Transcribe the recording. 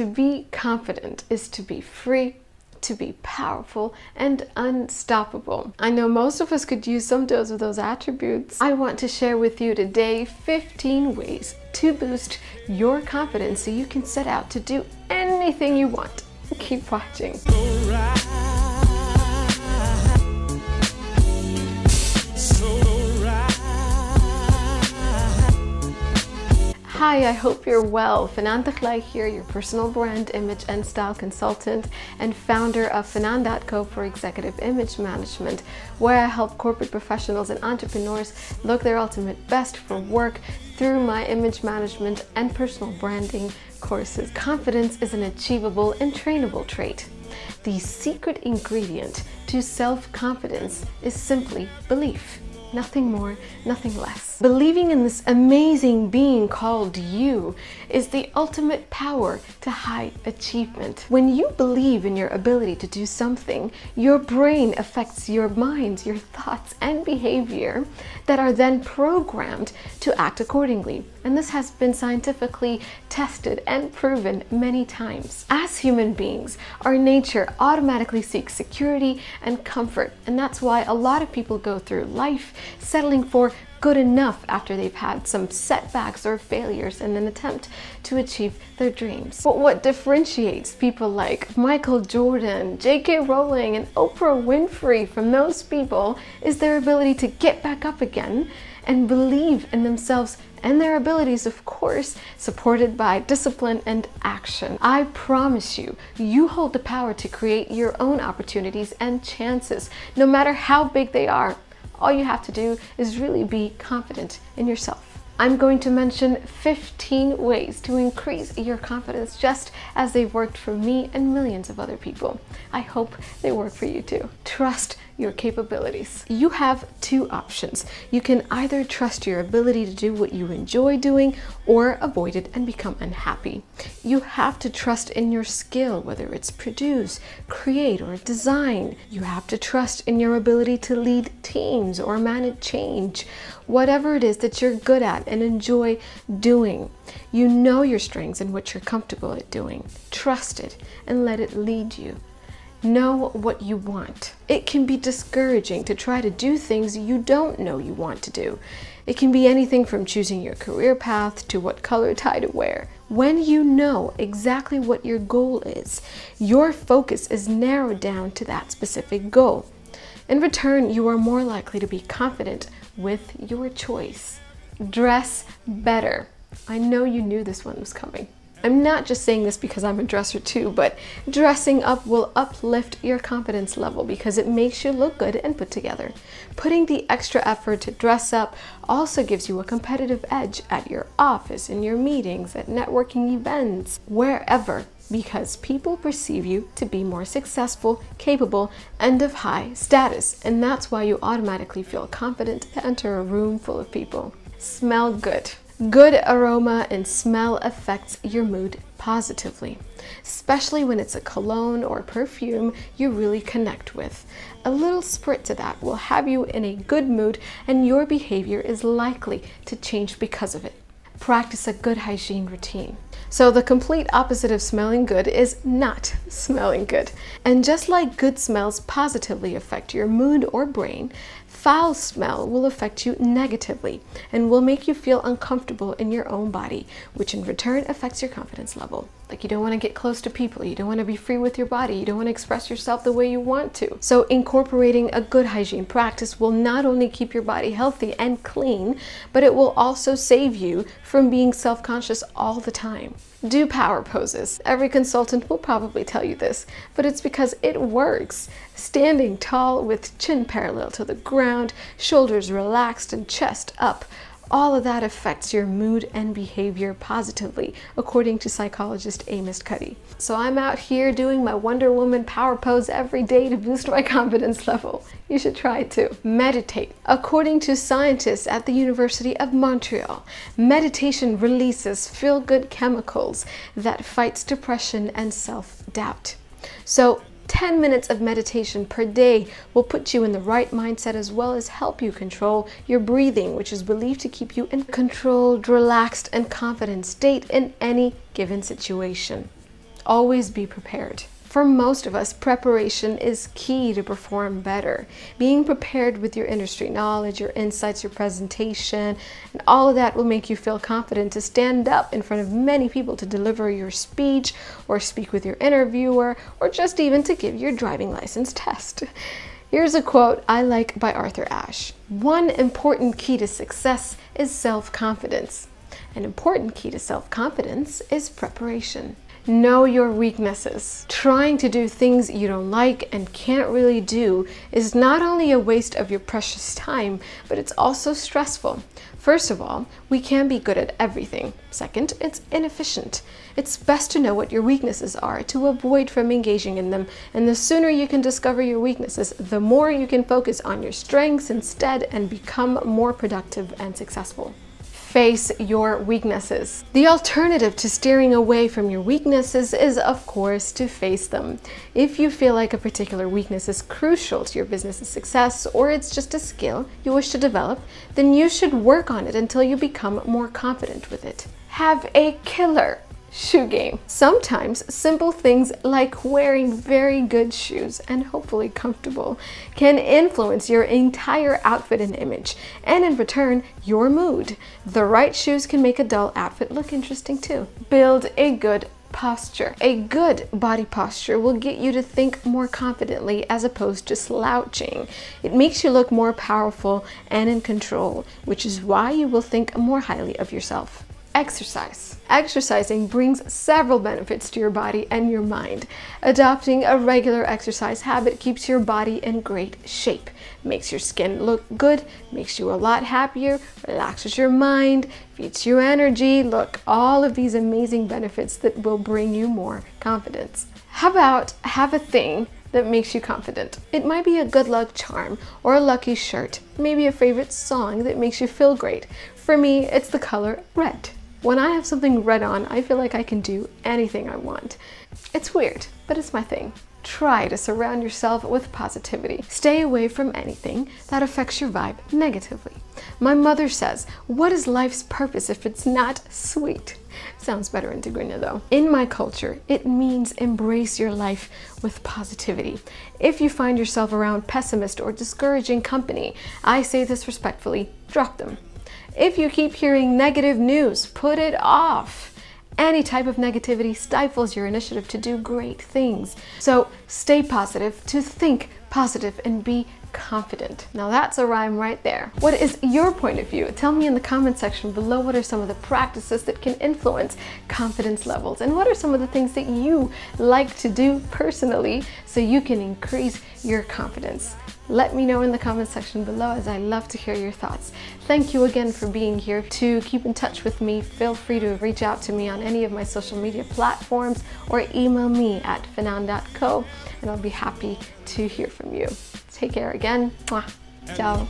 To be confident is to be free, to be powerful and unstoppable. I know most of us could use some dose of those attributes. I want to share with you today 15 ways to boost your confidence so you can set out to do anything you want. Keep watching. Hi, I hope you're well. Fnan Teklay here, your personal brand, image, and style consultant and founder of Fnan.co for executive image management, where I help corporate professionals and entrepreneurs look their ultimate best for work through my image management and personal branding courses. Confidence is an achievable and trainable trait. The secret ingredient to self-confidence is simply belief. Nothing more, nothing less. Believing in this amazing being called you is the ultimate power to high achievement. When you believe in your ability to do something, your brain affects your mind, your thoughts, and behavior that are then programmed to act accordingly. And this has been scientifically tested and proven many times. As human beings, our nature automatically seeks security and comfort, and that's why a lot of people go through life settling for good enough after they've had some setbacks or failures in an attempt to achieve their dreams. But what differentiates people like Michael Jordan, J.K. Rowling, and Oprah Winfrey from those people is their ability to get back up again and believe in themselves and their abilities, of course, supported by discipline and action. I promise you, you hold the power to create your own opportunities and chances, no matter how big they are. All you have to do is really be confident in yourself. I'm going to mention 15 ways to increase your confidence just as they've worked for me and millions of other people. I hope they work for you too. Trust your capabilities. You have two options. You can either trust your ability to do what you enjoy doing or avoid it and become unhappy. You have to trust in your skill, whether it's produce, create, or design. You have to trust in your ability to lead teams or manage change. Whatever it is that you're good at and enjoy doing. You know your strengths and what you're comfortable at doing. Trust it and let it lead you. Know what you want. It can be discouraging to try to do things you don't know you want to do. It can be anything from choosing your career path to what color tie to wear. When you know exactly what your goal is, your focus is narrowed down to that specific goal. In return, you are more likely to be confident with your choice. Dress better. I know you knew this one was coming. I'm not just saying this because I'm a dresser too, but dressing up will uplift your confidence level because it makes you look good and put together. Putting the extra effort to dress up also gives you a competitive edge at your office, in your meetings, at networking events, wherever, because people perceive you to be more successful, capable, and of high status. And that's why you automatically feel confident to enter a room full of people. Smell good. Good aroma and smell affects your mood positively, especially when it's a cologne or perfume you really connect with. A little spritz of that will have you in a good mood and your behavior is likely to change because of it. Practice a good hygiene routine. So the complete opposite of smelling good is not smelling good. And just like good smells positively affect your mood or brain, foul smell will affect you negatively and will make you feel uncomfortable in your own body, which in return affects your confidence level. Like, you don't want to get close to people, you don't want to be free with your body, you don't want to express yourself the way you want to. So incorporating a good hygiene practice will not only keep your body healthy and clean, but it will also save you from being self-conscious all the time. Do power poses. Every consultant will probably tell you this, but it's because it works. Standing tall with chin parallel to the ground, shoulders relaxed and chest up. All of that affects your mood and behavior positively, according to psychologist Amos Cuddy. So I'm out here doing my Wonder Woman power pose every day to boost my confidence level. You should try too. Meditate. According to scientists at the University of Montreal, meditation releases feel-good chemicals that fights depression and self-doubt. So 10 minutes of meditation per day will put you in the right mindset as well as help you control your breathing, which is believed to keep you in a controlled, relaxed, and confident state in any given situation. always be prepared. For most of us, preparation is key to perform better. Being prepared with your industry knowledge, your insights, your presentation, and all of that will make you feel confident to stand up in front of many people to deliver your speech or speak with your interviewer or just even to give your driving license test. Here's a quote I like by Arthur Ashe. One important key to success is self-confidence. An important key to self-confidence is preparation. Know your weaknesses. Trying to do things you don't like and can't really do is not only a waste of your precious time, but it's also stressful. First of all, we can't be good at everything. Second, it's inefficient. It's best to know what your weaknesses are to avoid from engaging in them, and the sooner you can discover your weaknesses, the more you can focus on your strengths instead and become more productive and successful. Face your weaknesses. The alternative to steering away from your weaknesses is, of course, to face them. If you feel like a particular weakness is crucial to your business's success, or it's just a skill you wish to develop, then you should work on it until you become more confident with it. Have a killer shoe game. Sometimes simple things like wearing very good shoes and hopefully comfortable can influence your entire outfit and image, and in return, your mood. The right shoes can make a dull outfit look interesting too. Build a good posture. A good body posture will get you to think more confidently as opposed to slouching. It makes you look more powerful and in control, which is why you will think more highly of yourself. Exercise. Exercising brings several benefits to your body and your mind. Adopting a regular exercise habit keeps your body in great shape, makes your skin look good, makes you a lot happier, relaxes your mind, feeds you energy. Look, all of these amazing benefits that will bring you more confidence. How about have a thing that makes you confident? It might be a good luck charm or a lucky shirt, maybe a favorite song that makes you feel great. For me, it's the color red. When I have something red on, I feel like I can do anything I want. It's weird, but it's my thing. Try to surround yourself with positivity. Stay away from anything that affects your vibe negatively. My mother says, "What is life's purpose if it's not sweet?" Sounds better in Tigrinya though. In my culture, it means embrace your life with positivity. If you find yourself around pessimist or discouraging company, I say this respectfully, drop them. If you keep hearing negative news, put it off. Any type of negativity stifles your initiative to do great things. So stay positive, to think positive, and be confident. Now that's a rhyme right there. What is your point of view? Tell me in the comment section below, what are some of the practices that can influence confidence levels, and what are some of the things that you like to do personally so you can increase your confidence? Let me know in the comment section below, as I love to hear your thoughts. Thank you again for being here. To keep in touch with me, feel free to reach out to me on any of my social media platforms or email me at fnan.co, and I'll be happy to hear from you. Take care again. Mwah. Ciao.